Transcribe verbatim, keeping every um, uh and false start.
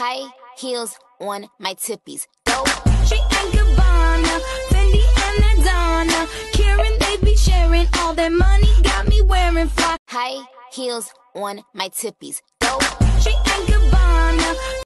high heels on my tippies. Dope. She and Gabbana, Fendi and Madonna, Karen, they be sharing all their money, got me wearing fly. High heels on my tippies. Dope. She and Gabbana.